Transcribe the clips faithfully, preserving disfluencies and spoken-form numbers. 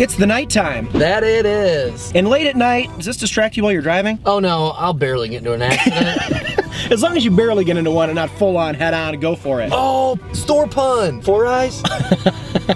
It's the nighttime. That it is. And late at night, does this distract you while you're driving? Oh no, I'll barely get into an accident. As long as you barely get into one and not full on, head on, go for it. Oh, store pun. Four eyes?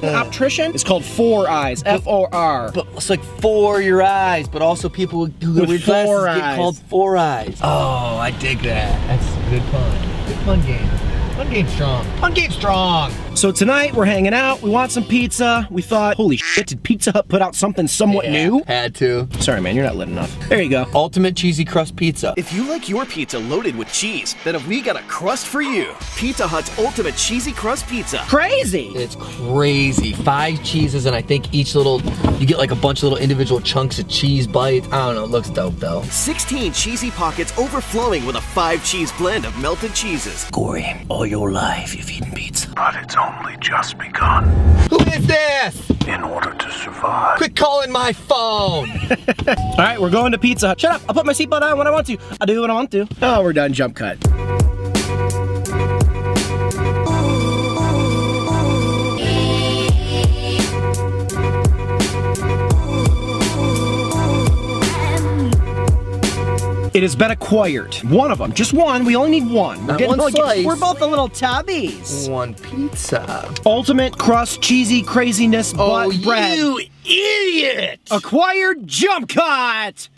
Optician? It's called Four Eyes, F O R. But it's like for your eyes, but also people who go to glasses eyes. Get called Four Eyes. Oh, I dig that. That's a good pun. Good pun game. Pun game strong. Pun game strong. So tonight we're hanging out. We want some pizza. We thought, holy shit, did Pizza Hut put out something somewhat yeah, new? Had to. Sorry, man, you're not lit enough. There you go. Ultimate cheesy crust pizza. If you like your pizza loaded with cheese, then have we got a crust for you. Pizza Hut's ultimate cheesy crust pizza. Crazy. It's crazy. Five cheeses, and I think each little, you get like a bunch of little individual chunks of cheese bites. I don't know. It looks dope though. sixteen cheesy pockets overflowing with a five cheese blend of melted cheeses. Corey, all your life you've eaten pizza, but it's only just begun. Who is this? In order to survive. Quit calling my phone. All right, we're going to Pizza Hut. Shut up, I'll put my seatbelt on when I want to. I do what I want to. Oh, we're done, jump cut. It has been acquired. One of them, just one. We only need one. We're, one like, we're both the little tabbies. One pizza. Ultimate crust, cheesy craziness, oh, but bread. You idiot! Acquired jump cut.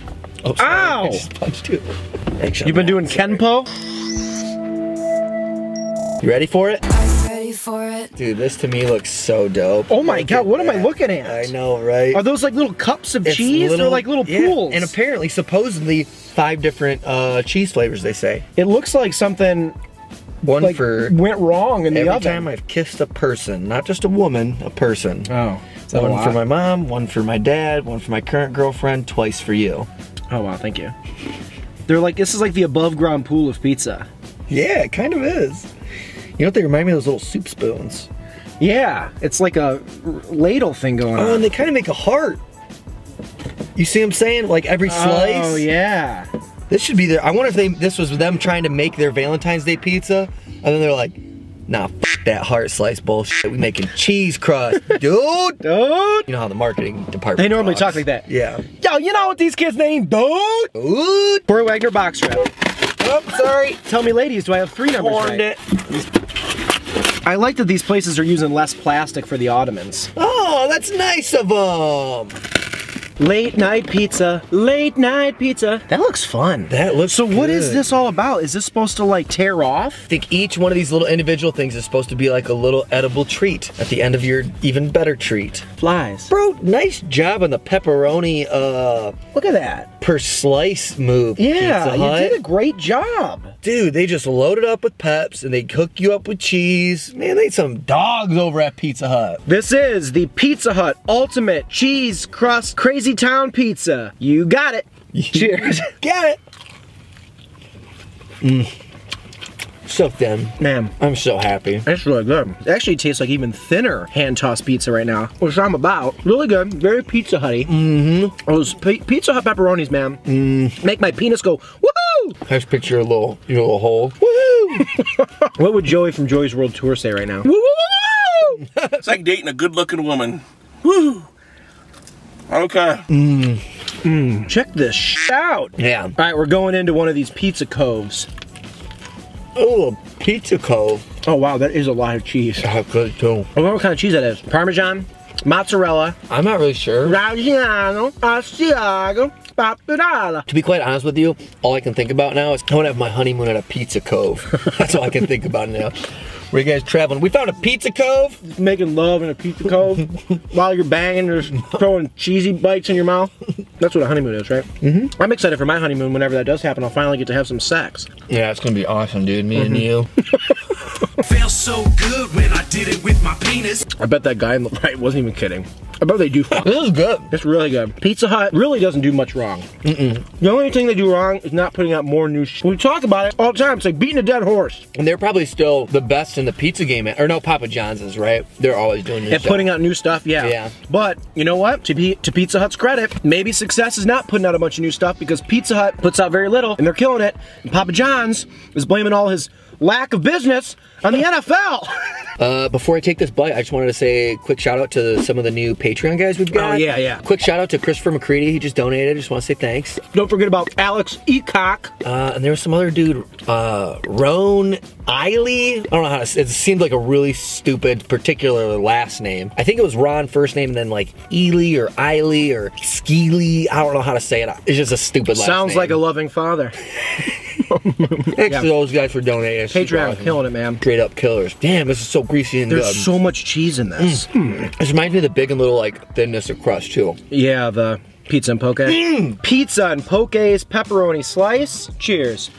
Oh, sorry. Ow! I just punched you. Actually, You've been doing sorry. Kenpo. You ready for it? I'm ready for it. Dude, this to me looks so dope. Oh my Look god, what that. am I looking at? I know, right? Are those like little cups of it's cheese? Little, They're like little yeah. pools. And apparently, supposedly, five different uh, cheese flavors, they say. It looks like something One like, for went wrong in the oven. Every time I've kissed a person, not just a woman, a person. Oh, one for my mom, one for my dad, one for my current girlfriend, twice for you. Oh wow, thank you. They're like, this is like the above ground pool of pizza. Yeah, it kind of is. You know what they remind me of? Those little soup spoons. Yeah, it's like a ladle thing going oh, on. Oh, and they kind of make a heart. You see what I'm saying? Like every slice. Oh yeah. This should be their, I wonder if they, this was them trying to make their Valentine's Day pizza, and then they're like, nah, f that heart slice bullshit. We making cheese crust, dude. Dude. You know how the marketing department They normally talks. talk like that. Yeah. Yo, you know what these kids name, dude? Dude. Corey Wagner box wrap. Oh, sorry. Tell me ladies, do I have three numbers Warned right? it. I like that these places are using less plastic for the ottomans. Oh, that's nice of them. Late night pizza, late night pizza. That looks fun. That looks So what good. is this all about? Is this supposed to like tear off? I think each one of these little individual things is supposed to be like a little edible treat at the end of your even better treat. Flies. Bro, nice job on the pepperoni, uh... Look at that. Per slice move. Yeah, you did a great job. Dude, they just loaded up with peps and they cook you up with cheese. Man, they had some dogs over at Pizza Hut. This is the Pizza Hut Ultimate Cheese Crust Crazy Town Pizza. You got it. Cheers. Got it. Mm. So thin. Man. I'm so happy. It's really good. It actually tastes like even thinner hand-tossed pizza right now, which I'm about. Really good. Very Pizza Hut-y. Mm-hmm. Those Pizza Hut pepperonis, man, mm. make my penis go, woo! I just picture a little, your little hole. Woohoo! What would Joey from Joey's World Tour say right now? Woo woo woo! It's like dating a good-looking woman. Woo! Okay. Mmm. Mmm. Check this shit out. Yeah. All right, we're going into one of these pizza coves. Oh, a pizza cove. Oh wow, that is a lot of cheese. I could too. I wonder what kind of cheese that is. Parmesan, mozzarella. I'm not really sure. Raggiano, Asiago. To be quite honest with you, all I can think about now is I want to have my honeymoon at a pizza cove. That's all I can think about now. Where you guys traveling? We found a pizza cove. Making love in a pizza cove while you're banging, just throwing cheesy bites in your mouth. That's what a honeymoon is, right? Mm-hmm. I'm excited for my honeymoon. Whenever that does happen, I'll finally get to have some sex. Yeah, it's gonna be awesome, dude. Me mm-hmm. and you. Felt so good when I did it with my penis. I bet that guy on the right wasn't even kidding. I bet they do fuck. This is good. It's really good. Pizza Hut really doesn't do much wrong. Mm-mm. The only thing they do wrong is not putting out more new shit. We talk about it all the time. It's like beating a dead horse. And they're probably still the best in the pizza game. At, or no, Papa John's is, right? They're always doing new and stuff. Putting out new stuff, yeah. Yeah. But, you know what? To, be, to Pizza Hut's credit, maybe success is not putting out a bunch of new stuff because Pizza Hut puts out very little and they're killing it. And Papa John's is blaming all his lack of business on the N F L. Uh, before I take this bite, I just wanted to say a quick shout out to some of the new Patreon guys we've got. Oh, yeah, yeah. Quick shout out to Christopher McCreadie. He just donated. I just want to say thanks. Don't forget about Alex Ecock. Uh, and there was some other dude, uh, Ron Ely. I don't know how to say it. It seemed like a really stupid particular last name. I think it was Ron first name and then like Ely or Eiley or Skeely. I don't know how to say it. It's just a stupid last Sounds name. Sounds like a loving father. Thanks yeah. to those guys for donating. Patreon awesome. Killing it, man. Straight up killers. Damn, this is so greasy and There's good. so much cheese in this. Mm. This reminds me of the Big and Little like thinness of crust too. Yeah, the pizza and poke. Mm. Pizza and poke's pepperoni slice. Cheers.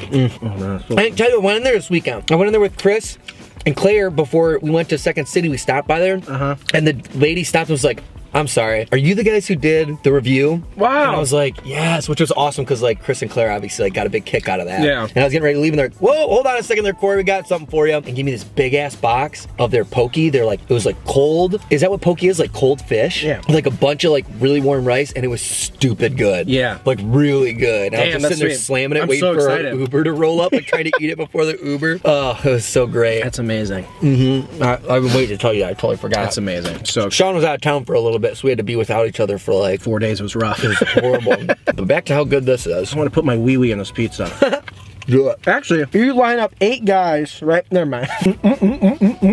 Mm. Oh, man, so I didn't tell you, I went in there this weekend. I went in there with Chris and Claire before we went to Second City. We stopped by there, uh-huh. and the lady stopped and was like, I'm sorry, are you the guys who did the review? Wow. And I was like, yes, which was awesome because like Chris and Claire obviously like got a big kick out of that. Yeah. And I was getting ready to leave and they're like, whoa, hold on a second there, Corey, we got something for you. And give me this big ass box of their pokey. They're like, it was like cold. Is that what pokey is? Like cold fish? Yeah. Like a bunch of like really warm rice and it was stupid good. Yeah. Like really good. And Damn, I was just sitting there sweet. slamming it, I'm waiting so for an Uber to roll up and try to eat it before the Uber. Oh, it was so great. That's amazing. Mm-hmm. I, I've been waiting to tell you that. I totally forgot. That's amazing. So Sean was out of town for a little bit, so we had to be without each other for like four days. It was rough. It was horrible. But back to how good this is. I want to put my wee wee in this pizza. Do it. Actually, if you line up eight guys, right? Never mind.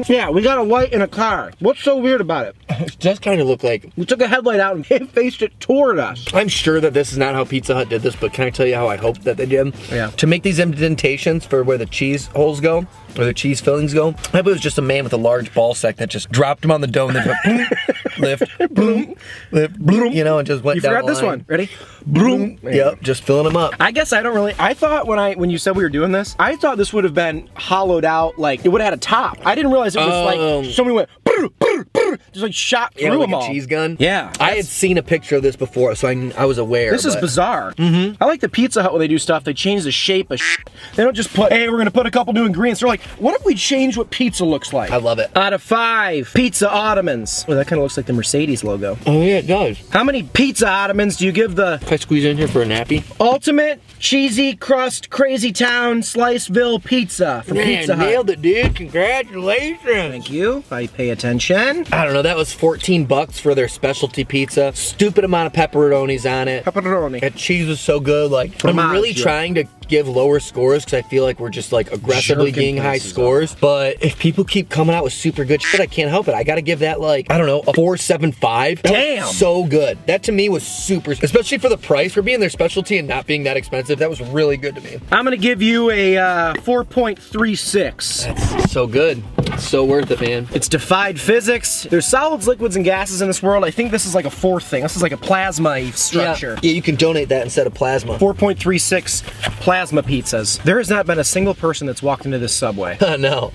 Yeah, we got a light in a car. What's so weird about it? It does kind of look like we took a headlight out and they faced it toward us. I'm sure that this is not how Pizza Hut did this, but can I tell you how I hope that they did? Yeah. To make these indentations for where the cheese holes go, or the cheese fillings go, I hope it was just a man with a large ball sack that just dropped them on the dough and then went lift, boom, lift, boom, you know, and just went you down. You forgot this line. one. Ready? Boom. Yep, just filling them up. I guess I don't really, I thought when I when you said we were doing this, I thought this would have been hollowed out, like it would have had a top. I didn't realize it was um, like, somebody went, brr, brr, brr, just like shot through yeah, like them a all. cheese gun. Yeah. I had seen a picture of this before, so I, I was aware. This but. is bizarre. Mm-hmm. I like the Pizza Hut when they do stuff, they change the shape of shit. They don't just put, hey, we're gonna put a couple new ingredients. They're like, what if we change what pizza looks like? I love it. Out of five pizza ottomans. Well, that kind of looks like the Mercedes logo. Oh yeah, it does. How many pizza ottomans do you give the... Can I squeeze in here for a nappy? Ultimate cheesy crust crazy town Sliceville pizza from Man, Pizza Hut. Nailed it, dude. Congratulations. Thank you. If I pay attention. I don't know, that was fourteen bucks for their specialty pizza. Stupid amount of pepperonis on it. Pepperoni. That cheese was so good. Like, Fromage, I'm really yeah. trying to give lower scores because I feel like we're just like aggressively Jerking getting high scores. Up. But if people keep coming out with super good shit, I can't help it. I gotta give that like, I don't know, a four seven five. Damn. So good. That to me was super, especially for the price, for being their specialty and not being that expensive. That was really good to me. I'm gonna give you a uh, four point three six. That's so good. It's so worth it, man. It's defied physics. There's solids, liquids, and gases in this world. I think this is like a fourth thing. This is like a plasma structure. Yeah, yeah, you can donate that instead of plasma. four point three six plasma pizzas. There has not been a single person that's walked into this Subway. No.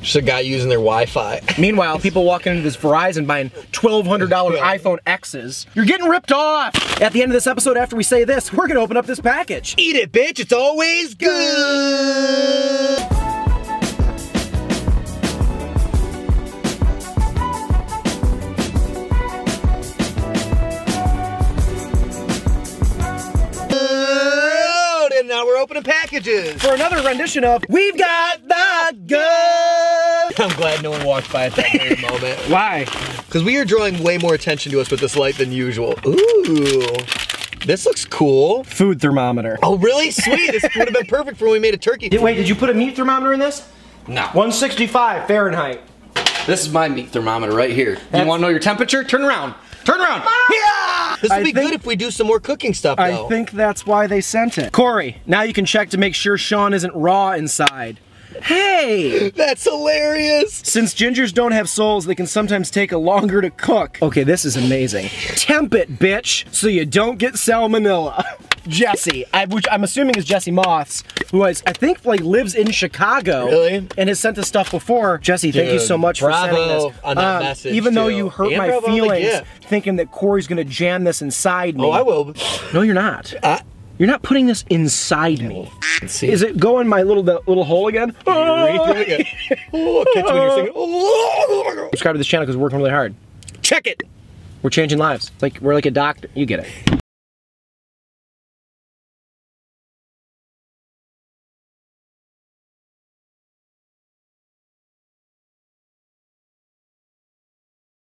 Just a guy using their Wi-Fi. Meanwhile, people walking into this Verizon buying twelve hundred dollar iPhone X's. You're getting ripped off! At the end of this episode, after we say this, we're gonna open up this package. Eat it, bitch. It's always good! Now we're opening packages for another rendition of We've Got the Good. I'm glad no one walked by at that very moment. Why? Because we are drawing way more attention to us with this light than usual. Ooh. This looks cool. Food thermometer. Oh, really? Sweet. This would have been perfect for when we made a turkey. Did, wait, did you put a meat thermometer in this? No. one sixty-five Fahrenheit. This is my meat thermometer right here. That's you want to know your temperature? Turn around. Turn around. Yeah! This would be think, good if we do some more cooking stuff, though. I think that's why they sent it. Corey, now you can check to make sure Sean isn't raw inside. Hey! That's hilarious! Since gingers don't have souls, they can sometimes take a longer to cook. Okay, this is amazing. Temp it, bitch, so you don't get salmonella. Jesse, I, which I'm assuming is Jesse Moths, who is, I think like lives in Chicago. Really? And has sent us stuff before. Jesse, Dude, thank you so much for sending this. On that um, message even too. though you hurt and my feelings, like, yeah. thinking that Corey's gonna jam this inside me. Oh, I will. No, you're not. I You're not putting this inside me. See. Is it going my little the, little hole again? Right oh, catch when you're singing. Oh. Subscribe to this channel because we're working really hard. Check it. We're changing lives. Like we're like a doctor. You get it.